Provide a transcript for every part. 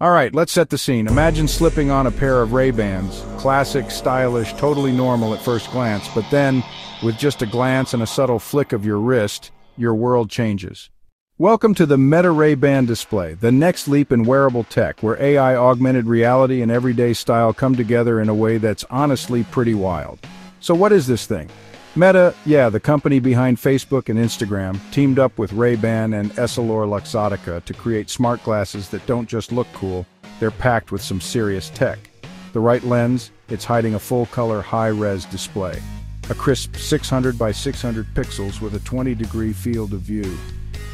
Alright, let's set the scene. Imagine slipping on a pair of Ray-Bans. Classic, stylish, totally normal at first glance, but then, with just a glance and a subtle flick of your wrist, your world changes. Welcome to the Meta Ray-Ban display, the next leap in wearable tech, where AI, augmented reality, and everyday style come together in a way that's honestly pretty wild. So what is this thing? Meta, the company behind Facebook and Instagram, teamed up with Ray-Ban and Essilor Luxottica to create smart glasses that don't just look cool, they're packed with some serious tech. The right lens, it's hiding a full-color high-res display. A crisp 600 by 600 pixels with a 20-degree field of view.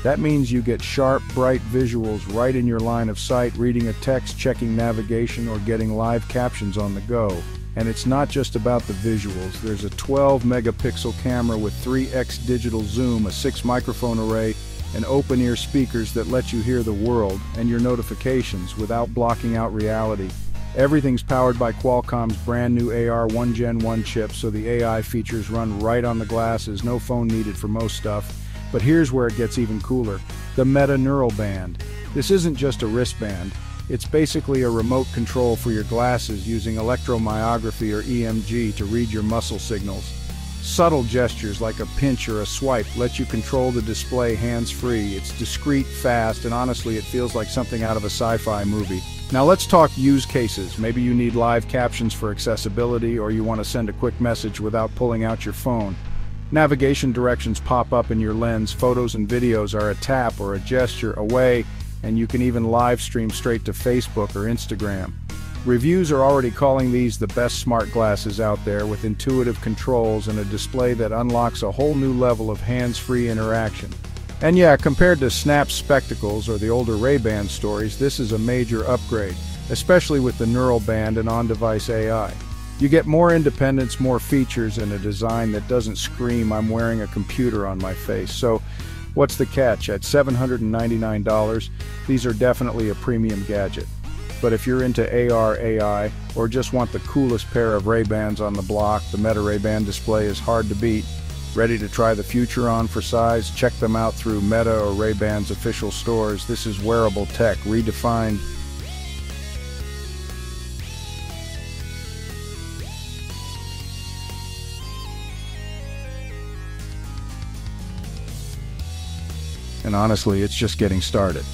That means you get sharp, bright visuals right in your line of sight, reading a text, checking navigation, or getting live captions on the go. And it's not just about the visuals. There's a 12-megapixel camera with 3x digital zoom, a 6-microphone array, and open-ear speakers that let you hear the world and your notifications without blocking out reality. Everything's powered by Qualcomm's brand new AR 1 Gen 1 chip, so the AI features run right on the glasses, no phone needed for most stuff. But here's where it gets even cooler, the Meta Neural Band. This isn't just a wristband. It's basically a remote control for your glasses using electromyography or EMG to read your muscle signals. Subtle gestures like a pinch or a swipe let you control the display hands-free. It's discreet, fast, and honestly it feels like something out of a sci-fi movie. Now let's talk use cases. Maybe you need live captions for accessibility, or you want to send a quick message without pulling out your phone. Navigation directions pop up in your lens, photos and videos are a tap or a gesture away, and you can even live stream straight to Facebook or Instagram. Reviews are already calling these the best smart glasses out there, with intuitive controls and a display that unlocks a whole new level of hands-free interaction. And compared to Snap Spectacles or the older Ray-Ban stories, this is a major upgrade, especially with the Neural Band and on-device AI. You get more independence, more features, and a design that doesn't scream, "I'm wearing a computer on my face." So, what's the catch? At $799, these are definitely a premium gadget. But if you're into AR, AI, or just want the coolest pair of Ray-Bans on the block, the Meta Ray-Ban display is hard to beat. Ready to try the future on for size? Check them out through Meta or Ray-Ban's official stores. This is wearable tech redefined. And honestly, it's just getting started.